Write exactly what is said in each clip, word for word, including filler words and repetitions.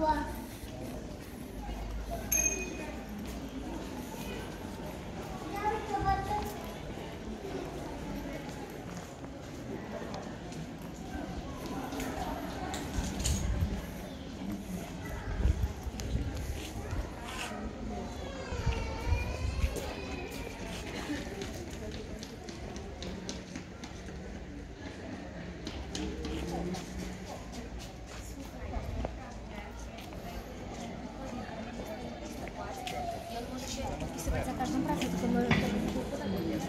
var. За каждым процентом можно тоже куда будет.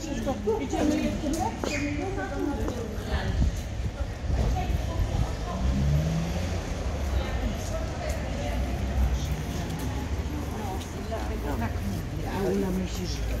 Wszystko, idziemy jeszcze, a ona myśli, że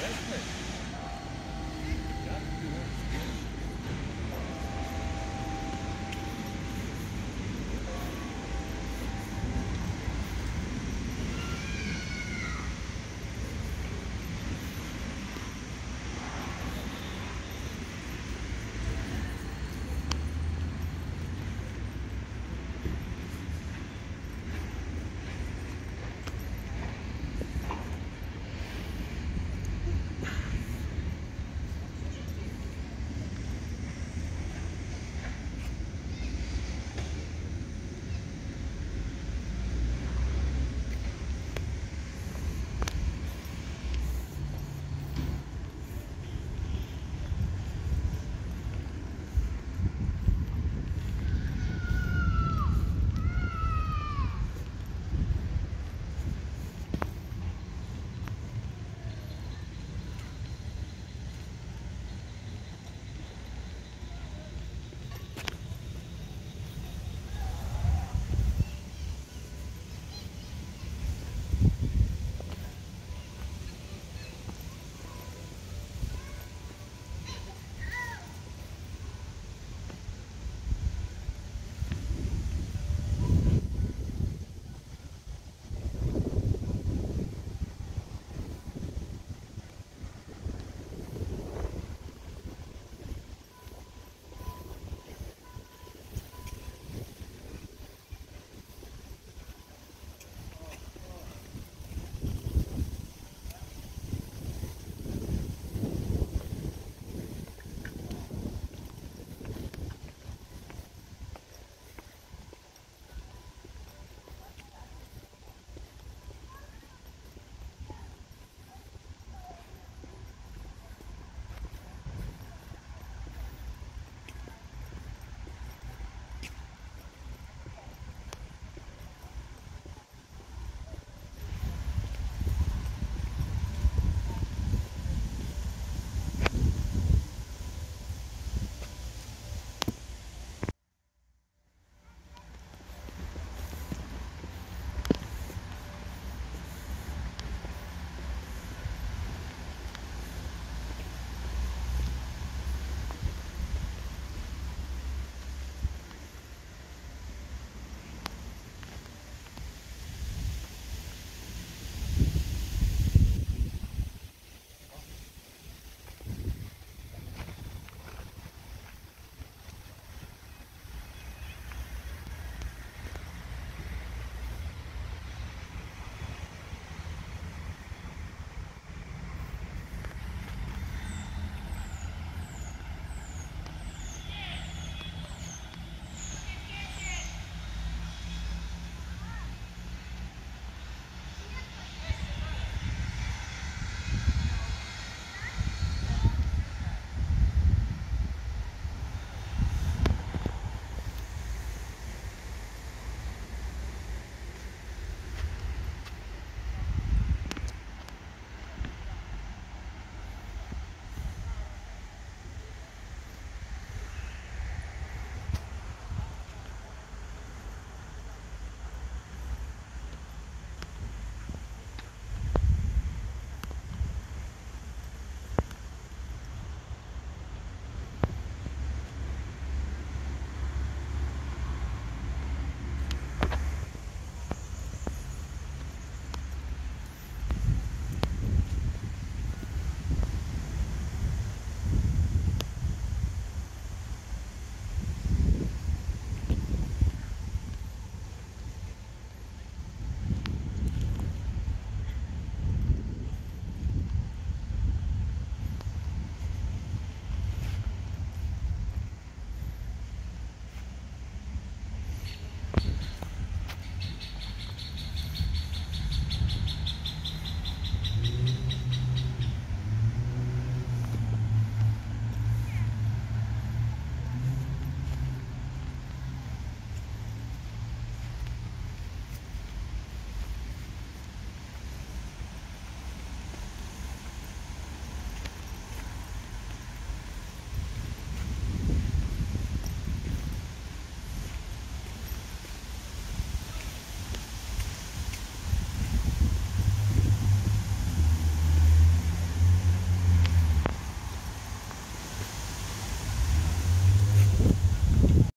That's good.